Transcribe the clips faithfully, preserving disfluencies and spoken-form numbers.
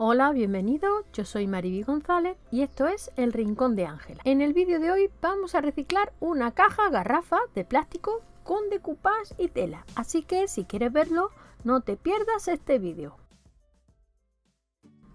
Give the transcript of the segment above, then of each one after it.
Hola, bienvenidos, yo soy Mariví González y esto es El Rincón de Ángela. En el vídeo de hoy vamos a reciclar una caja, garrafa de plástico con decoupage y tela. Así que si quieres verlo, no te pierdas este vídeo.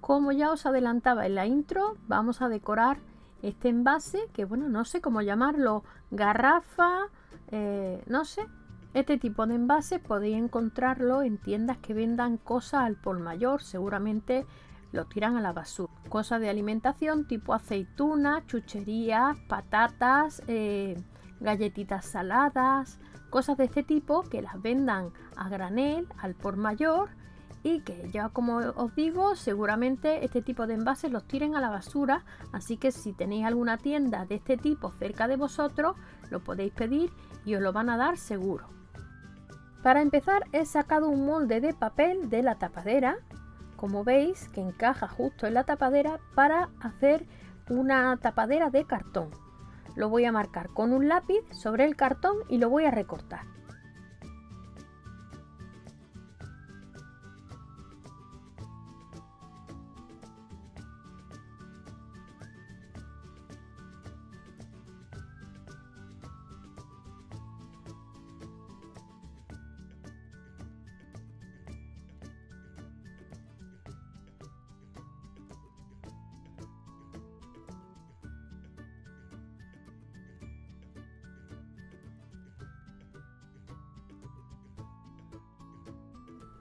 Como ya os adelantaba en la intro, vamos a decorar este envase, que bueno, no sé cómo llamarlo, garrafa, eh, no sé. Este tipo de envase podéis encontrarlo en tiendas que vendan cosas al por mayor, seguramente lo tiran a la basura. Cosas de alimentación tipo aceitunas, chucherías, patatas, eh, galletitas saladas, cosas de este tipo que las vendan a granel, al por mayor y que ya como os digo, seguramente este tipo de envases los tiren a la basura. Así que si tenéis alguna tienda de este tipo cerca de vosotros, lo podéis pedir y os lo van a dar seguro. Para empezar he sacado un molde de papel de la tapadera, como veis que encaja justo en la tapadera, para hacer una tapadera de cartón. Lo voy a marcar con un lápiz sobre el cartón y lo voy a recortar.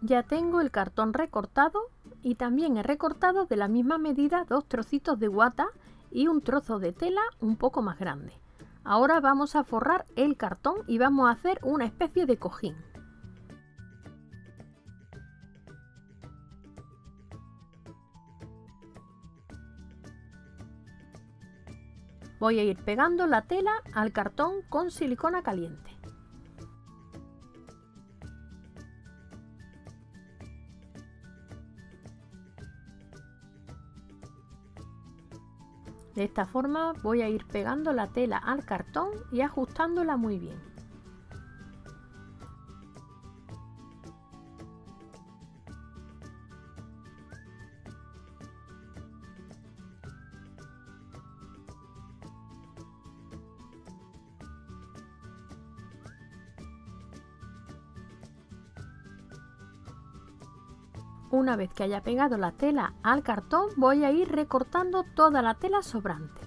Ya tengo el cartón recortado y también he recortado de la misma medida dos trocitos de guata y un trozo de tela un poco más grande. Ahora vamos a forrar el cartón y vamos a hacer una especie de cojín. Voy a ir pegando la tela al cartón con silicona caliente. De esta forma voy a ir pegando la tela al cartón y ajustándola muy bien. Una vez que haya pegado la tela al cartón, voy a ir recortando toda la tela sobrante.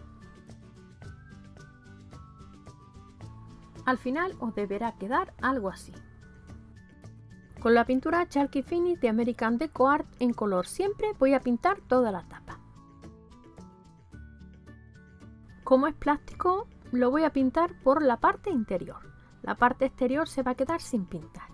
Al final os deberá quedar algo así. Con la pintura Chalky Finish de American DecoArt en color siempre voy a pintar toda la tapa. Como es plástico, lo voy a pintar por la parte interior. La parte exterior se va a quedar sin pintar.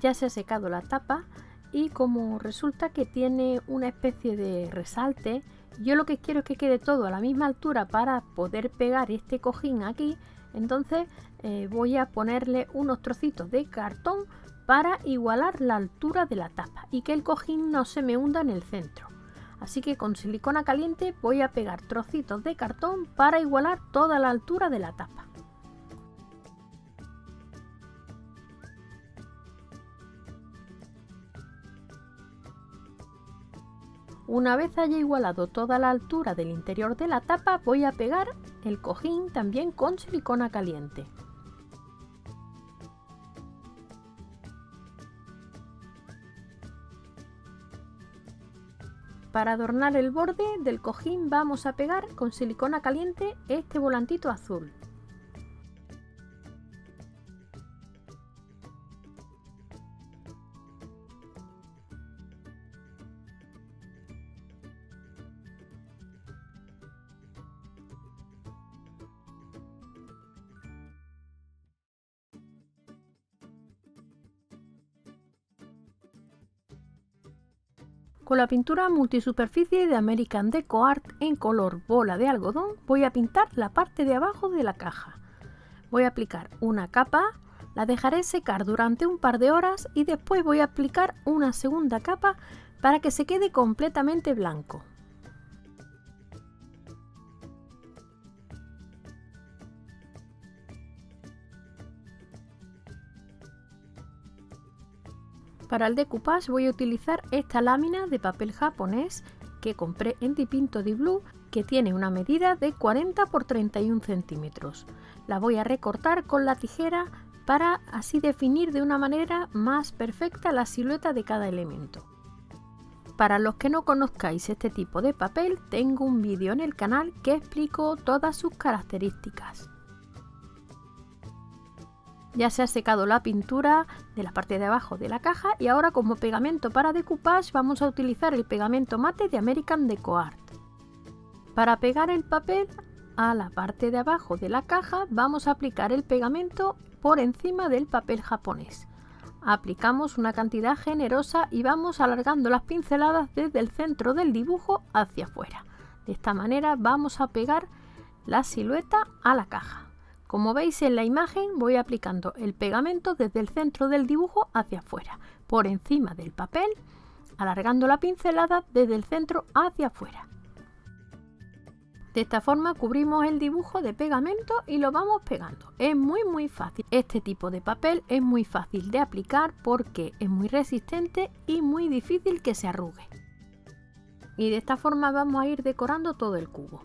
Ya se ha secado la tapa y como resulta que tiene una especie de resalte, yo lo que quiero es que quede todo a la misma altura para poder pegar este cojín aquí. Entonces eh, voy a ponerle unos trocitos de cartón para igualar la altura de la tapa y que el cojín no se me hunda en el centro. Así que con silicona caliente voy a pegar trocitos de cartón para igualar toda la altura de la tapa. Una vez haya igualado toda la altura del interior de la tapa, voy a pegar el cojín también con silicona caliente. Para adornar el borde del cojín vamos a pegar con silicona caliente este volantito azul. Con la pintura multisuperficie de American DecoArt en color bola de algodón voy a pintar la parte de abajo de la caja. Voy a aplicar una capa La dejaré secar durante un par de horas y después voy a aplicar una segunda capa para que se quede completamente blanco. Para el decoupage voy a utilizar esta lámina de papel japonés que compré en Dipinto Diblu, que tiene una medida de cuarenta por treinta y uno centímetros. La voy a recortar con la tijera para así definir de una manera más perfecta la silueta de cada elemento. Para los que no conozcáis este tipo de papel, tengo un vídeo en el canal que explico todas sus características. Ya se ha secado la pintura de la parte de abajo de la caja y ahora, como pegamento para decoupage, vamos a utilizar el pegamento mate de American DecoArt. Para pegar el papel a la parte de abajo de la caja vamos a aplicar el pegamento por encima del papel japonés. Aplicamos una cantidad generosa y vamos alargando las pinceladas desde el centro del dibujo hacia afuera. De esta manera vamos a pegar la silueta a la caja. Como veis en la imagen, voy aplicando el pegamento desde el centro del dibujo hacia afuera, por encima del papel, alargando la pincelada desde el centro hacia afuera. De esta forma cubrimos el dibujo de pegamento y lo vamos pegando. Es muy muy fácil. Este tipo de papel es muy fácil de aplicar porque es muy resistente y muy difícil que se arrugue. Y de esta forma vamos a ir decorando todo el cubo.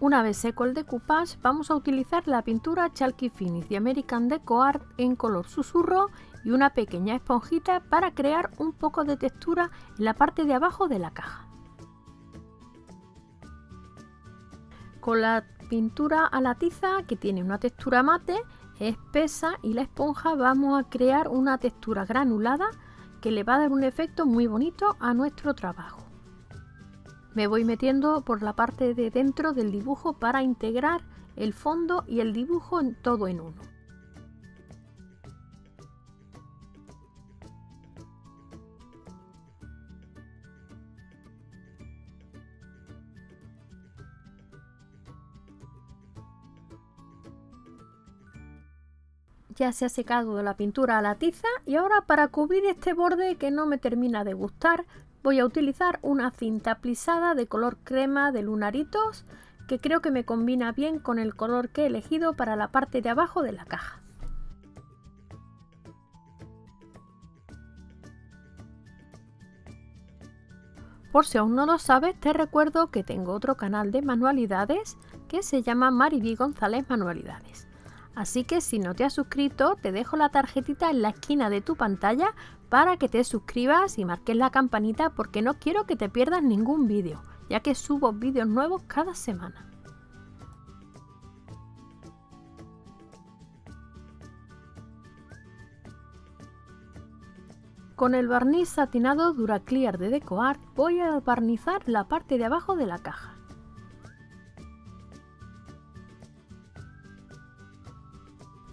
Una vez seco el decoupage, vamos a utilizar la pintura Chalky Finish de American DecoArt en color susurro y una pequeña esponjita para crear un poco de textura en la parte de abajo de la caja. Con la pintura a la tiza, que tiene una textura mate espesa, y la esponja, vamos a crear una textura granulada que le va a dar un efecto muy bonito a nuestro trabajo. Me voy metiendo por la parte de dentro del dibujo para integrar el fondo y el dibujo en todo en uno. Ya se ha secado la pintura a la tiza y ahora, para cubrir este borde que no me termina de gustar, voy a utilizar una cinta plisada de color crema de lunaritos, que creo que me combina bien con el color que he elegido para la parte de abajo de la caja. Por si aún no lo sabes, te recuerdo que tengo otro canal de manualidades que se llama Mariví González Manualidades. Así que si no te has suscrito, te dejo la tarjetita en la esquina de tu pantalla para que te suscribas y marques la campanita, porque no quiero que te pierdas ningún vídeo, ya que subo vídeos nuevos cada semana. Con el barniz satinado Duraclear de DecoArt voy a barnizar la parte de abajo de la caja.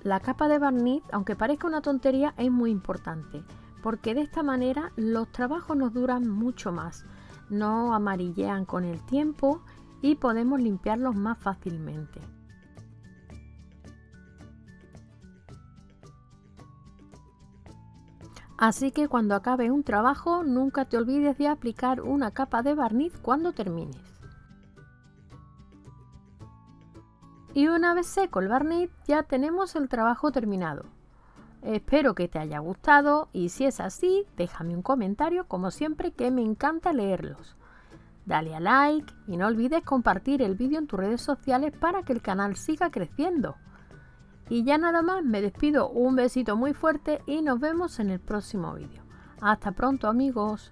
La capa de barniz, aunque parezca una tontería, es muy importante, porque de esta manera los trabajos nos duran mucho más, no amarillean con el tiempo y podemos limpiarlos más fácilmente. Así que cuando acabes un trabajo, nunca te olvides de aplicar una capa de barniz cuando termines. Y una vez seco el barniz, ya tenemos el trabajo terminado. Espero que te haya gustado y si es así, déjame un comentario, como siempre, que me encanta leerlos. Dale a like y no olvides compartir el vídeo en tus redes sociales para que el canal siga creciendo. Y ya nada más, me despido, un besito muy fuerte y nos vemos en el próximo vídeo. Hasta pronto, amigos.